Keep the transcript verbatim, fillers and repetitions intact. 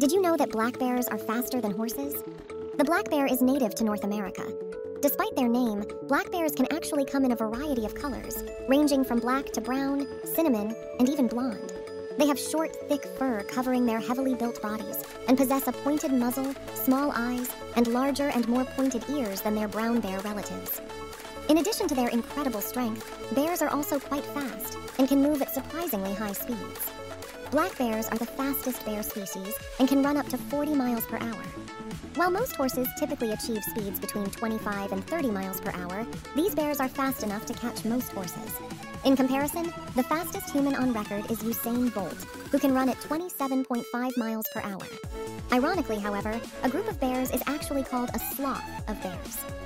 Did you know that black bears are faster than horses? The black bear is native to North America. Despite their name, black bears can actually come in a variety of colors, ranging from black to brown, cinnamon, and even blonde. They have short, thick fur covering their heavily built bodies and possess a pointed muzzle, small eyes, and larger and more pointed ears than their brown bear relatives. In addition to their incredible strength, bears are also quite fast and can move at surprisingly high speeds. Black bears are the fastest bear species and can run up to forty miles per hour. While most horses typically achieve speeds between twenty-five and thirty miles per hour, these bears are fast enough to catch most horses. In comparison, the fastest human on record is Usain Bolt, who can run at twenty-seven point five miles per hour. Ironically, however, a group of bears is actually called a sloth of bears.